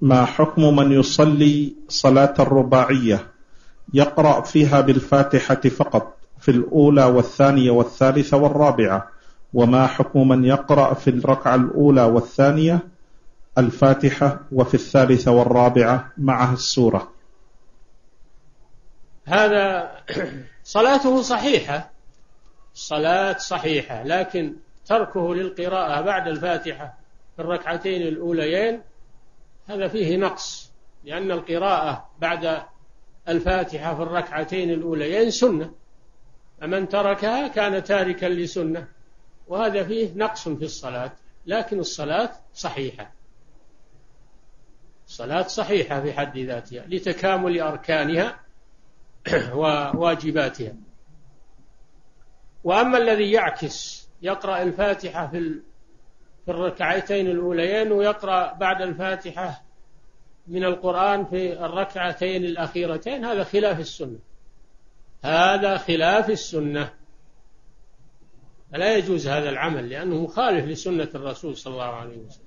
ما حكم من يصلي صلاة الرباعية يقرأ فيها بالفاتحة فقط في الأولى والثانية والثالثة والرابعة، وما حكم من يقرأ في الركعة الأولى والثانية الفاتحة وفي الثالثة والرابعة معها السورة؟ هذا صلاته صحيحة، صلاة صحيحة، لكن تركه للقراءة بعد الفاتحة في الركعتين الأوليين هذا فيه نقص، لأن القراءة بعد الفاتحة في الركعتين الأوليين سنة، فمن تركها كان تاركا لسنة، وهذا فيه نقص في الصلاة، لكن الصلاة صحيحة، الصلاة صحيحة في حد ذاتها لتكامل أركانها وواجباتها. وأما الذي يعكس يقرأ الفاتحة في الركعتين الأوليين ويقرأ بعد الفاتحة من القرآن في الركعتين الأخيرتين، هذا خلاف السنة، هذا خلاف السنة، فلا يجوز هذا العمل لأنه مخالف لسنة الرسول صلى الله عليه وسلم.